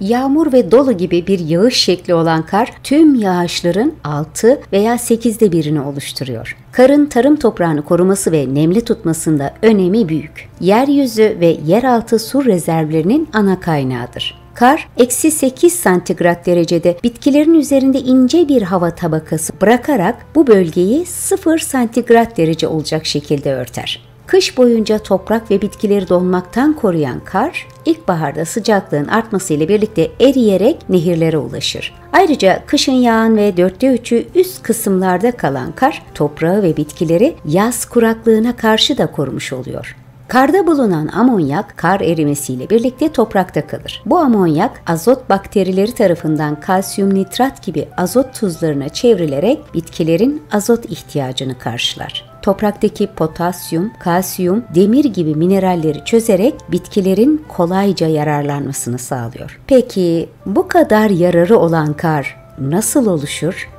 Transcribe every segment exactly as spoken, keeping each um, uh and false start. Yağmur ve dolu gibi bir yağış şekli olan kar tüm yağışların altı veya sekizde birini oluşturuyor. Karın tarım toprağını koruması ve nemli tutmasında önemi büyük. Yeryüzü ve yeraltı su rezervlerinin ana kaynağıdır. Kar, eksi sekiz santigrat derecede bitkilerin üzerinde ince bir hava tabakası bırakarak bu bölgeyi sıfır santigrat derece olacak şekilde örter. Kış boyunca toprak ve bitkileri donmaktan koruyan kar, ilkbaharda sıcaklığın artmasıyla birlikte eriyerek nehirlere ulaşır. Ayrıca kışın yağan ve dörtte üçü üst kısımlarda kalan kar, toprağı ve bitkileri yaz kuraklığına karşı da korumuş oluyor. Karda bulunan amonyak, kar erimesiyle birlikte toprakta kalır. Bu amonyak, azot bakterileri tarafından kalsiyum nitrat gibi azot tuzlarına çevrilerek bitkilerin azot ihtiyacını karşılar. Topraktaki potasyum, kalsiyum, demir gibi mineralleri çözerek bitkilerin kolayca yararlanmasını sağlıyor. Peki bu kadar yararı olan kar nasıl oluşur?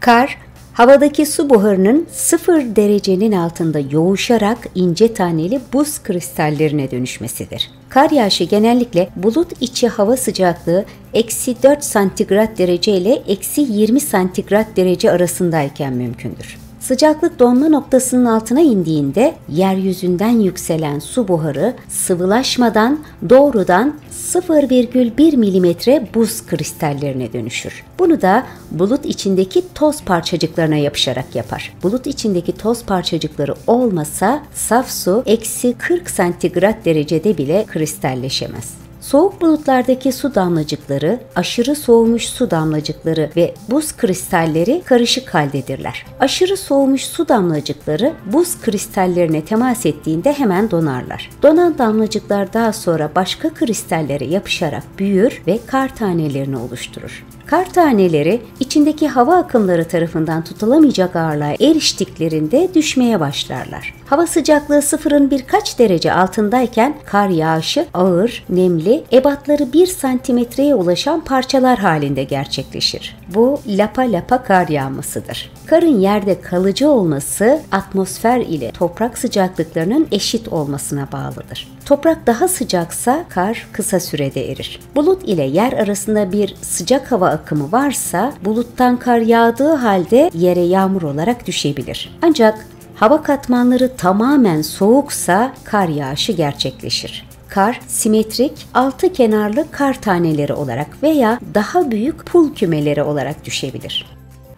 Kar, havadaki su buharının sıfır derecenin altında yoğuşarak ince taneli buz kristallerine dönüşmesidir. Kar yağışı genellikle bulut içi hava sıcaklığı eksi dört santigrat derece ile eksi yirmi santigrat derece arasındayken mümkündür. Sıcaklık donma noktasının altına indiğinde yeryüzünden yükselen su buharı sıvılaşmadan doğrudan sıfır virgül bir milimetre buz kristallerine dönüşür. Bunu da bulut içindeki toz parçacıklarına yapışarak yapar. Bulut içindeki toz parçacıkları olmasa saf su eksi kırk santigrat derecede bile kristalleşemez. Soğuk bulutlardaki su damlacıkları, aşırı soğumuş su damlacıkları ve buz kristalleri karışık haldedirler. Aşırı soğumuş su damlacıkları buz kristallerine temas ettiğinde hemen donarlar. Donan damlacıklar daha sonra başka kristallere yapışarak büyür ve kar tanelerini oluşturur. Kar taneleri içindeki hava akımları tarafından tutulamayacak ağırlığa eriştiklerinde düşmeye başlarlar. Hava sıcaklığı sıfırın birkaç derece altındayken kar yağışı ağır, nemli, ebatları bir santimetreye ulaşan parçalar halinde gerçekleşir. Bu lapa lapa kar yağmasıdır. Karın yerde kalıcı olması atmosfer ile toprak sıcaklıklarının eşit olmasına bağlıdır. Toprak daha sıcaksa kar kısa sürede erir. Bulut ile yer arasında bir sıcak hava akımı varsa buluttan kar yağdığı halde yere yağmur olarak düşebilir. Ancak hava katmanları tamamen soğuksa kar yağışı gerçekleşir. Kar, simetrik, altı kenarlı kar taneleri olarak veya daha büyük pul kümeleri olarak düşebilir.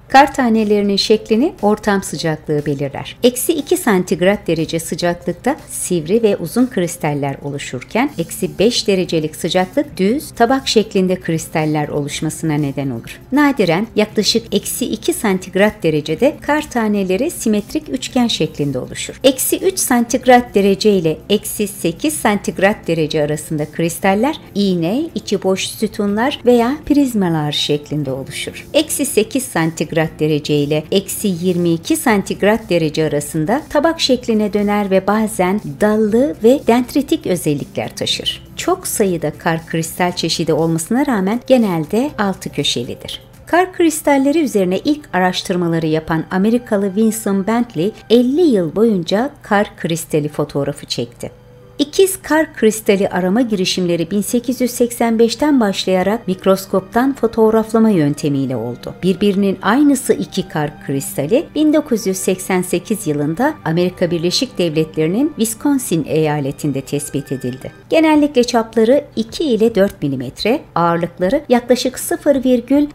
Kar tanelerinin şeklini ortam sıcaklığı belirler. eksi iki santigrat derece sıcaklıkta sivri ve uzun kristaller oluşurken, eksi beş derecelik sıcaklık düz, tabak şeklinde kristaller oluşmasına neden olur. Nadiren yaklaşık eksi iki santigrat derecede kar taneleri simetrik üçgen şeklinde oluşur. eksi üç santigrat derece ile eksi sekiz santigrat derece arasında kristaller iğne, içi boş sütunlar veya prizmalar şeklinde oluşur. eksi sekiz santigrat derece ile eksi yirmi iki santigrat derece arasında tabak şekline döner ve bazen dallı ve dendritik özellikler taşır. Çok sayıda kar kristal çeşidi olmasına rağmen genelde altı köşelidir. Kar kristalleri üzerine ilk araştırmaları yapan Amerikalı Winston Bentley elli yıl boyunca kar kristali fotoğrafı çekti. İkiz kar kristali arama girişimleri bin sekiz yüz seksen beşten başlayarak mikroskoptan fotoğraflama yöntemiyle oldu. Birbirinin aynısı iki kar kristali bin dokuz yüz seksen sekiz yılında Amerika Birleşik Devletleri'nin Wisconsin eyaletinde tespit edildi. Genellikle çapları iki ile dört milimetre, ağırlıkları yaklaşık sıfır virgül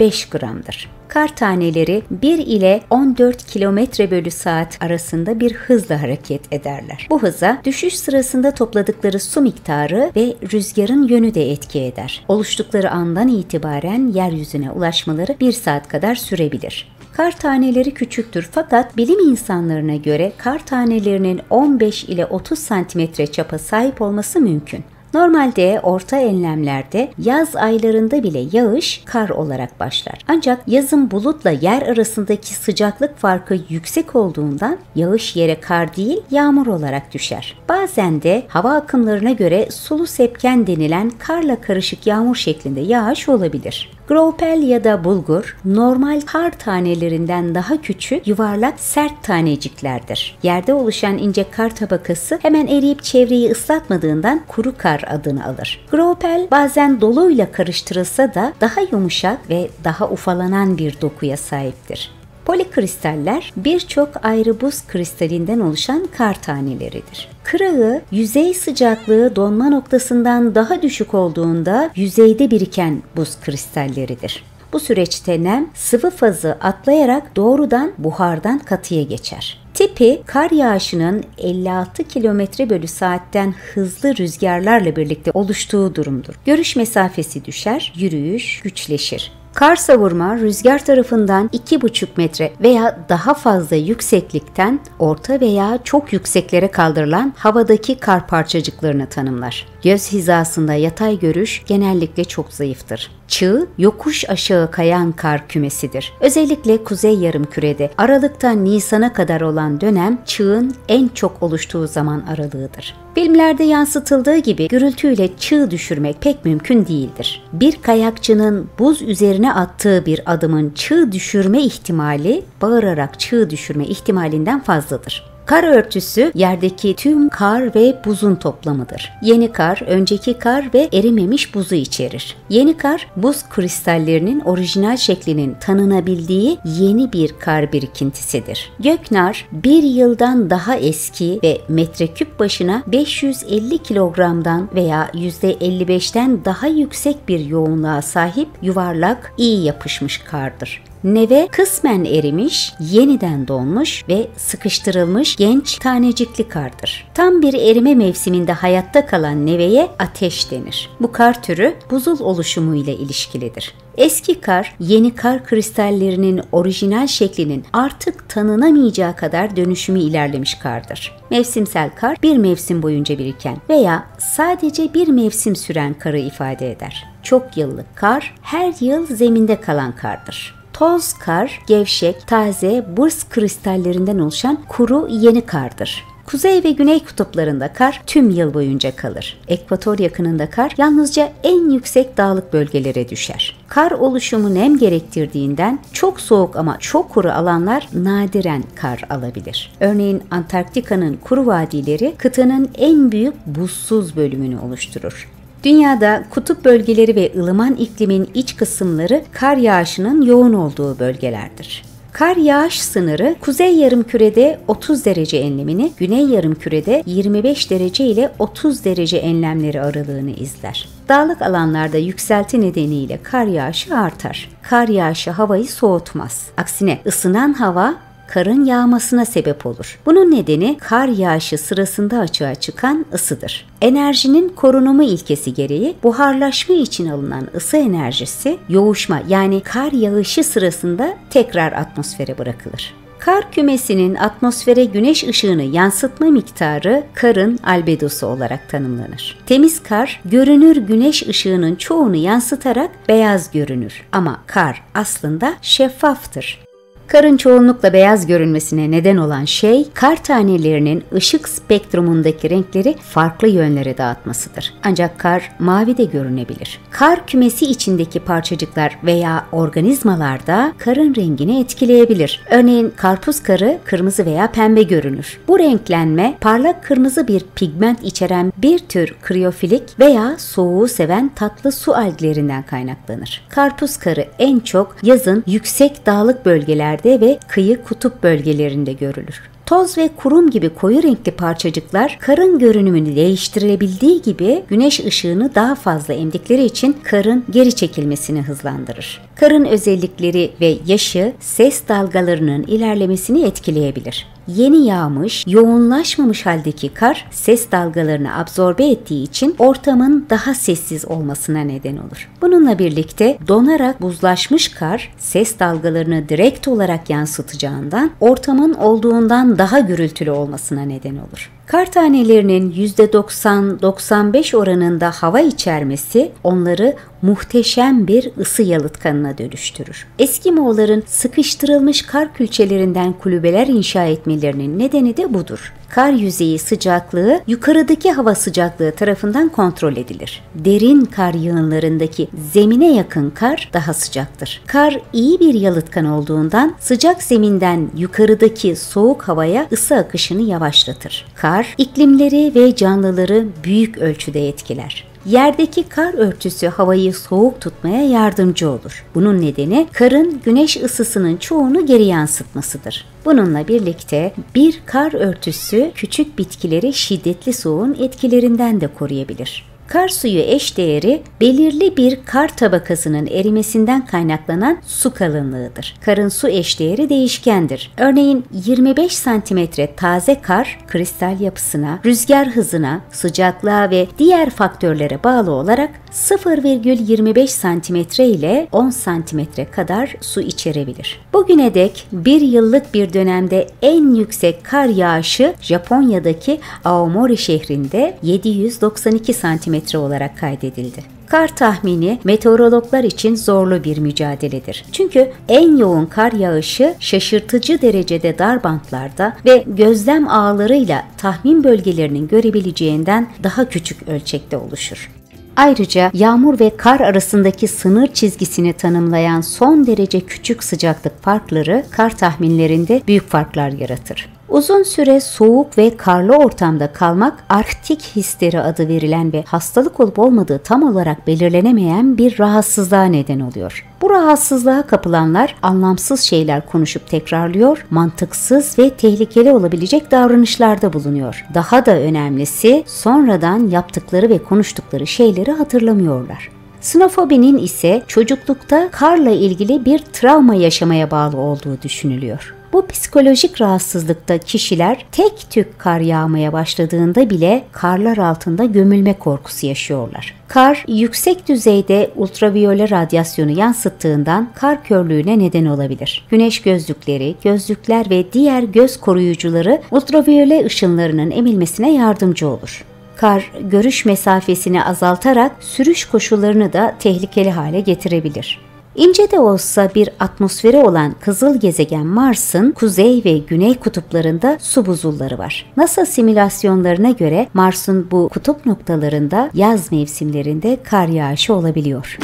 beş gramdır. Kar taneleri bir ile on dört kilometre bölü saat arasında bir hızla hareket ederler. Bu hıza düşüş sırasında topladıkları su miktarı ve rüzgarın yönü de etki eder. Oluştukları andan itibaren yeryüzüne ulaşmaları bir saat kadar sürebilir. Kar taneleri küçüktür fakat bilim insanlarına göre kar tanelerinin on beş ile otuz santimetre çapa sahip olması mümkün. Normalde orta enlemlerde yaz aylarında bile yağış kar olarak başlar. Ancak yazın bulutla yer arasındaki sıcaklık farkı yüksek olduğundan yağış yere kar değil yağmur olarak düşer. Bazen de hava akımlarına göre sulu sepken denilen karla karışık yağmur şeklinde yağış olabilir. Graupel ya da bulgur normal kar tanelerinden daha küçük, yuvarlak, sert taneciklerdir. Yerde oluşan ince kar tabakası hemen eriyip çevreyi ıslatmadığından kuru kar adını alır. Graupel bazen doluyla karıştırılsa da daha yumuşak ve daha ufalanan bir dokuya sahiptir. Polikristaller birçok ayrı buz kristalinden oluşan kar taneleridir. Kırağı, yüzey sıcaklığı donma noktasından daha düşük olduğunda yüzeyde biriken buz kristalleridir. Bu süreçte nem sıvı fazı atlayarak doğrudan buhardan katıya geçer. Tipi, kar yağışının elli altı kilometre bölü saatten hızlı rüzgarlarla birlikte oluştuğu durumdur. Görüş mesafesi düşer, yürüyüş güçleşir. Kar savurma, rüzgar tarafından iki buçuk metre veya daha fazla yükseklikten orta veya çok yükseklere kaldırılan havadaki kar parçacıklarını tanımlar. Göz hizasında yatay görüş genellikle çok zayıftır. Çığ, yokuş aşağı kayan kar kümesidir. Özellikle Kuzey Yarımküre'de Aralık'tan Nisan'a kadar olan dönem çığın en çok oluştuğu zaman aralığıdır. Filmlerde yansıtıldığı gibi gürültüyle çığ düşürmek pek mümkün değildir. Bir kayakçının buz üzerine attığı bir adımın çığ düşürme ihtimali, bağırarak çığ düşürme ihtimalinden fazladır. Kar örtüsü yerdeki tüm kar ve buzun toplamıdır. Yeni kar, önceki kar ve erimemiş buzu içerir. Yeni kar, buz kristallerinin orijinal şeklinin tanınabildiği yeni bir kar birikintisidir. Göknar, bir yıldan daha eski ve metreküp başına beş yüz elli kilogramdan veya yüzde elli beşten daha yüksek bir yoğunluğa sahip yuvarlak, iyi yapışmış kardır. Neve, kısmen erimiş, yeniden donmuş ve sıkıştırılmış genç tanecikli kardır. Tam bir erime mevsiminde hayatta kalan neveye ateş denir. Bu kar türü buzul oluşumu ile ilişkilidir. Eski kar, yeni kar kristallerinin orijinal şeklinin artık tanınamayacağı kadar dönüşümü ilerlemiş kardır. Mevsimsel kar, bir mevsim boyunca biriken veya sadece bir mevsim süren karı ifade eder. Çok yıllık kar, her yıl zeminde kalan kardır. Toz kar, gevşek, taze, buz kristallerinden oluşan kuru yeni kardır. Kuzey ve Güney kutuplarında kar tüm yıl boyunca kalır. Ekvator yakınında kar yalnızca en yüksek dağlık bölgelere düşer. Kar oluşumu nem gerektirdiğinden çok soğuk ama çok kuru alanlar nadiren kar alabilir. Örneğin Antarktika'nın kuru vadileri kıtanın en büyük buzsuz bölümünü oluşturur. Dünyada kutup bölgeleri ve ılıman iklimin iç kısımları kar yağışının yoğun olduğu bölgelerdir. Kar yağış sınırı Kuzey Yarımküre'de otuz derece enlemini, Güney Yarımküre'de yirmi beş derece ile otuz derece enlemleri aralığını izler. Dağlık alanlarda yükselti nedeniyle kar yağışı artar. Kar yağışı havayı soğutmaz. Aksine ısınan hava karın yağmasına sebep olur. Bunun nedeni kar yağışı sırasında açığa çıkan ısıdır. Enerjinin korunumu ilkesi gereği buharlaşma için alınan ısı enerjisi yoğuşma, yani kar yağışı sırasında tekrar atmosfere bırakılır. Kar kümesinin atmosfere güneş ışığını yansıtma miktarı karın albedosu olarak tanımlanır. Temiz kar, görünür güneş ışığının çoğunu yansıtarak beyaz görünür ama kar aslında şeffaftır. Karın çoğunlukla beyaz görünmesine neden olan şey, kar tanelerinin ışık spektrumundaki renkleri farklı yönlere dağıtmasıdır. Ancak kar mavi de görünebilir. Kar kümesi içindeki parçacıklar veya organizmalar da karın rengini etkileyebilir. Örneğin karpuz karı kırmızı veya pembe görünür. Bu renklenme, parlak kırmızı bir pigment içeren bir tür kriyofilik veya soğuğu seven tatlı su alglerinden kaynaklanır. Karpuz karı en çok yazın yüksek dağlık bölgelerde ve kıyı kutup bölgelerinde görülür. Toz ve kurum gibi koyu renkli parçacıklar karın görünümünü değiştirebildiği gibi güneş ışığını daha fazla emdikleri için karın geri çekilmesini hızlandırır. Karın özellikleri ve yaşı ses dalgalarının ilerlemesini etkileyebilir. Yeni yağmış, yoğunlaşmamış haldeki kar ses dalgalarını absorbe ettiği için ortamın daha sessiz olmasına neden olur. Bununla birlikte donarak buzlaşmış kar ses dalgalarını direkt olarak yansıtacağından ortamın olduğundan daha gürültülü olmasına neden olur. Kar tanelerinin yüzde doksan doksan beş oranında hava içermesi onları muhteşem bir ısı yalıtkanına dönüştürür. Eskimoğulların sıkıştırılmış kar külçelerinden kulübeler inşa etmelerinin nedeni de budur. kar yüzeyi sıcaklığı yukarıdaki hava sıcaklığı tarafından kontrol edilir. Derin kar yığınlarındaki zemine yakın kar daha sıcaktır. Kar iyi bir yalıtkan olduğundan sıcak zeminden yukarıdaki soğuk havaya ısı akışını yavaşlatır. Kar iklimleri ve canlıları büyük ölçüde etkiler. Yerdeki kar örtüsü havayı soğuk tutmaya yardımcı olur. Bunun nedeni karın güneş ısısının çoğunu geri yansıtmasıdır. Bununla birlikte bir kar örtüsü küçük bitkileri şiddetli soğuğun etkilerinden de koruyabilir. Kar suyu eşdeğeri belirli bir kar tabakasının erimesinden kaynaklanan su kalınlığıdır. Karın su eşdeğeri değişkendir. Örneğin yirmi beş santimetre taze kar kristal yapısına, rüzgar hızına, sıcaklığa ve diğer faktörlere bağlı olarak sıfır virgül yirmi beş santimetre ile on santimetre kadar su içerebilir. Bugüne dek bir yıllık bir dönemde en yüksek kar yağışı Japonya'daki Aomori şehrinde yedi yüz doksan iki santimetre olarak kaydedildi. Kar tahmini meteorologlar için zorlu bir mücadeledir. Çünkü en yoğun kar yağışı şaşırtıcı derecede dar bantlarda ve gözlem ağlarıyla tahmin bölgelerinin görebileceğinden daha küçük ölçekte oluşur. Ayrıca yağmur ve kar arasındaki sınır çizgisini tanımlayan son derece küçük sıcaklık farkları kar tahminlerinde büyük farklar yaratır. Uzun süre soğuk ve karlı ortamda kalmak Arktik histeri adı verilen ve hastalık olup olmadığı tam olarak belirlenemeyen bir rahatsızlığa neden oluyor. Bu rahatsızlığa kapılanlar anlamsız şeyler konuşup tekrarlıyor, mantıksız ve tehlikeli olabilecek davranışlarda bulunuyor. Daha da önemlisi sonradan yaptıkları ve konuştukları şeyleri hatırlamıyorlar. Sinofobinin ise çocuklukta karla ilgili bir travma yaşamaya bağlı olduğu düşünülüyor. Bu psikolojik rahatsızlıkta kişiler tek tük kar yağmaya başladığında bile karlar altında gömülme korkusu yaşıyorlar. Kar yüksek düzeyde ultraviyole radyasyonu yansıttığından kar körlüğüne neden olabilir. Güneş gözlükleri, gözlükler ve diğer göz koruyucuları ultraviyole ışınlarının emilmesine yardımcı olur. Kar görüş mesafesini azaltarak sürüş koşullarını da tehlikeli hale getirebilir. İnce de olsa bir atmosferi olan kızıl gezegen Mars'ın kuzey ve güney kutuplarında su buzulları var. NASA simülasyonlarına göre Mars'ın bu kutup noktalarında yaz mevsimlerinde kar yağışı olabiliyor.